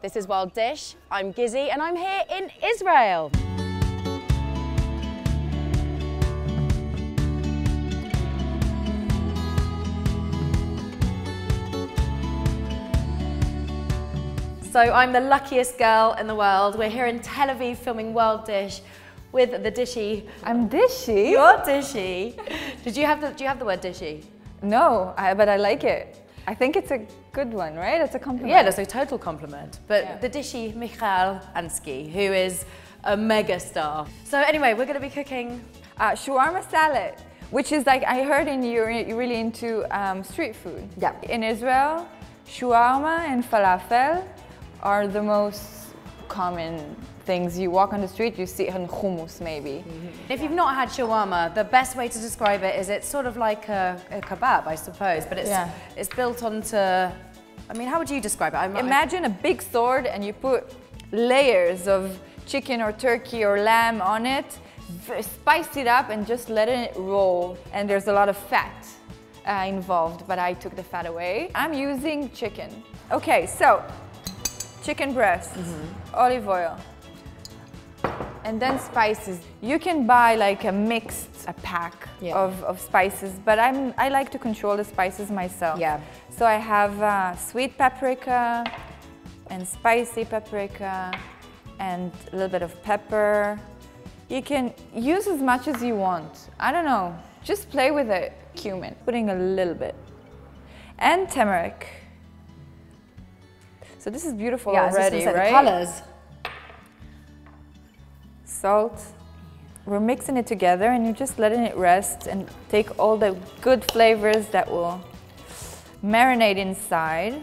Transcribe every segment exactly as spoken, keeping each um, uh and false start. This is World Dish, I'm Gizzi and I'm here in Israel. So I'm the luckiest girl in the world. We're here in Tel Aviv filming World Dish with the dishy. I'm dishy? You're dishy. Did you have the, do you have the word dishy? No, I, but I like it. I think it's a good one, right? It's a compliment. Yeah, that's a total compliment. But yeah. The dishy Michal Ansky, who is a mega star. So anyway, we're going to be cooking uh, shawarma salad, which is like, I heard in you're really into um, street food. Yeah. In Israel, shawarma and falafel are the most common things. You walk on the street, you see and hummus maybe. Mm-hmm. If you've not had shawarma, the best way to describe it is it's sort of like a, a kebab, I suppose, but it's, yeah. it's built onto, I mean, how would you describe it? I'm, Imagine I'm... a big sword and you put layers of chicken or turkey or lamb on it, spice it up and just let it roll. And there's a lot of fat uh, involved, but I took the fat away. I'm using chicken. Okay, so. Chicken breast, mm-hmm. olive oil, and then spices. You can buy like a mixed a pack yeah. of, of spices, but I'm, I like to control the spices myself. Yeah. So I have uh, sweet paprika and spicy paprika and a little bit of pepper. You can use as much as you want. I don't know, just play with it. Cumin, putting a little bit, and turmeric. So this is beautiful yeah, already, right? The colors. Salt. We're mixing it together and you're just letting it rest and take all the good flavors that will marinate inside.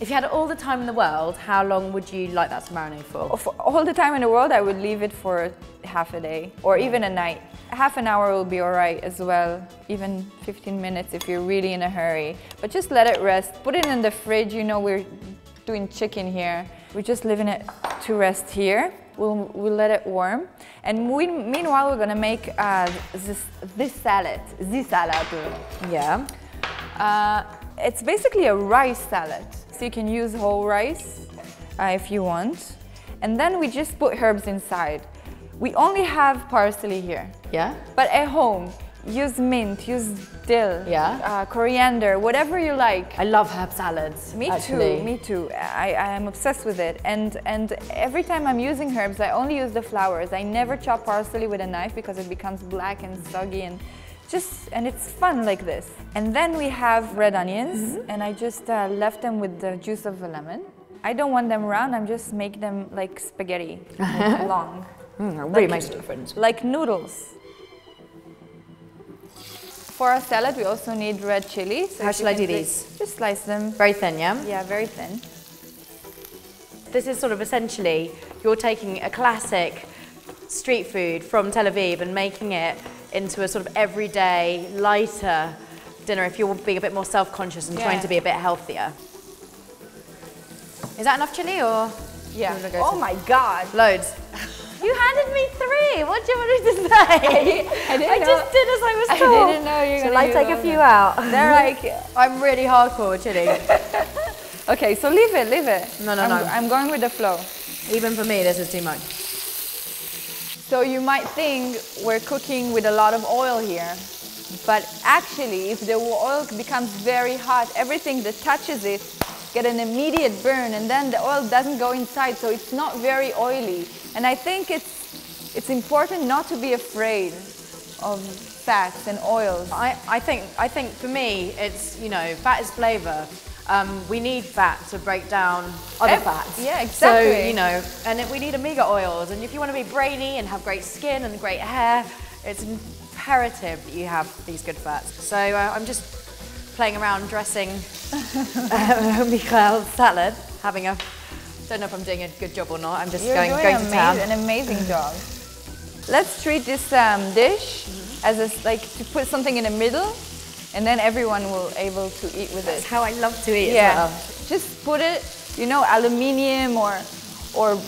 If you had all the time in the world, how long would you like that to marinate for? For all the time in the world, I would leave it for half a day or even a night. Half an hour will be all right as well, even fifteen minutes if you're really in a hurry. But just let it rest, put it in the fridge, you know we're doing chicken here. We're just leaving it to rest here. We'll, we'll let it warm. And we, meanwhile, we're gonna make uh, this, this salad, this salad. Yeah. Uh, it's basically a rice salad. So you can use whole rice uh, if you want. And then we just put herbs inside. We only have parsley here. Yeah. But at home, use mint, use dill, yeah. uh, coriander, whatever you like. I love herb salads. Me actually. too, me too. I, I am obsessed with it. And, and every time I'm using herbs, I only use the flowers. I never chop parsley with a knife because it becomes black and soggy and just, and it's fun like this. And then we have red onions, mm-hmm. and I just uh, left them with the juice of a lemon. I don't want them round, I'm just make them like spaghetti, like long. Mm, it really like, makes a difference. Like noodles. For our salad, we also need red chili. So how should I do these? Just slice them. Very thin, yeah? Yeah, very thin. This is sort of essentially, you're taking a classic street food from Tel Aviv and making it into a sort of everyday, lighter dinner if you're being a bit more self-conscious and yeah. trying to be a bit healthier. Is that enough chili or? Yeah. Go oh my God. Loads. You handed me three. What do you want me to say? I, didn't I know. just did as I was told. I didn't know you were going to do I take a few them. out? They're like, I'm really hardcore chili. Okay, so leave it, leave it. No, no, I'm, no. I'm going with the flow. Even for me, this is too much. So you might think we're cooking with a lot of oil here, but actually, if the oil becomes very hot, everything that touches it get an immediate burn, and then the oil doesn't go inside, so it's not very oily. And I think it's, it's important not to be afraid of fats and oils. I, I, think, I think for me, it's, you know, fat is flavor. Um, we need fat to break down other fats. Yeah, exactly. So, you know, and if we need omega oils. And if you want to be brainy and have great skin and great hair, it's imperative that you have these good fats. So uh, I'm just playing around dressing uh, Michel's salad, having a I don't know if I'm doing a good job or not. I'm just You're going, doing going to town. You're doing an amazing job. Let's treat this um, dish mm-hmm. as a, like to put something in the middle, and then everyone will able to eat with That's it. That's how I love to eat. Yeah, as well. Just put it, you know, aluminium or or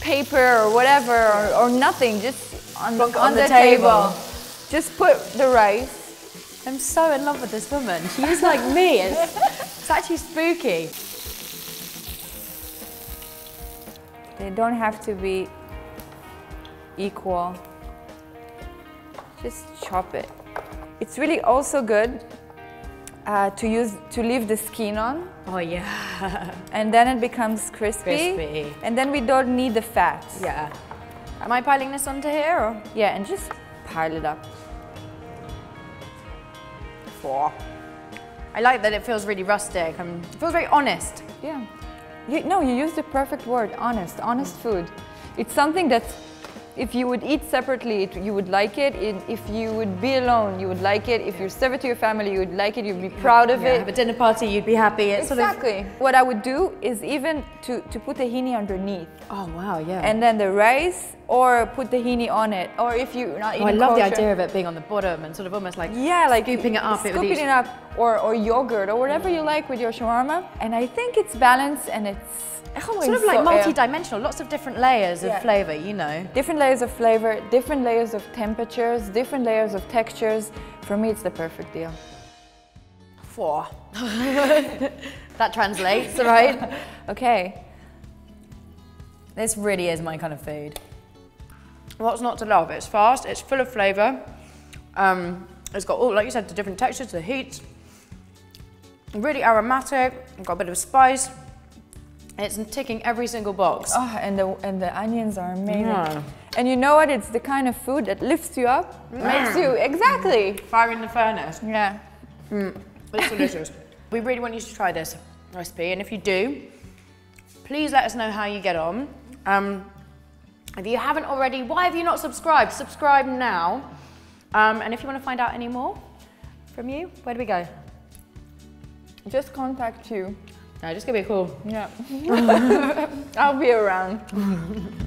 paper or whatever or, or nothing. Just on, on, on the, the table. table. Just put the rice. I'm so in love with this woman. She's like me. It's, it's actually spooky. They don't have to be equal. Just chop it. It's really also good uh, to use to leave the skin on. Oh yeah. And then it becomes crispy. Crispy. And then we don't need the fat. Yeah. Am I piling this onto here? Or? Yeah, and just pile it up. Four. I like that it feels really rustic. Um, it feels very honest. Yeah. You, no, you used the perfect word, honest. Honest food. It's something that's, if you would eat separately, it, you would like it. it. If you would be alone, you would like it. If you serve it to your family, you would like it. You'd be proud of yeah, it. Have a dinner party, you'd be happy. It's exactly. Sort of... What I would do is even to, to put tahini underneath. Oh, wow, yeah. And then the rice, or put tahini on it. Or if you're not eating oh, I love kosher. The idea of it being on the bottom and sort of almost like, yeah, like scooping it up. Scooping it, it up, or, or yogurt, or whatever you like with your shawarma. And I think it's balanced and it's... Sort of like so, multi-dimensional, yeah. Lots of different layers of yeah. flavor, you know. Different layers of flavor, different layers of temperatures, different layers of textures. For me, it's the perfect deal. Four. That translates, right? Okay. This really is my kind of food. What's not to love? It's fast, it's full of flavor. Um, it's got all, like you said, the different textures, the heat. Really aromatic, got a bit of spice. It's ticking every single box. Oh, and the and the onions are amazing. Yeah. And you know what? It's the kind of food that lifts you up, mm. makes you exactly fire in the furnace. Yeah, mm. It's delicious. We really want you to try this recipe, and if you do, please let us know how you get on. Um, if you haven't already, why have you not subscribed? Subscribe now. Um, and if you want to find out any more from you, where do we go? Just contact you. No, just give me a call. Yeah. I'll be around.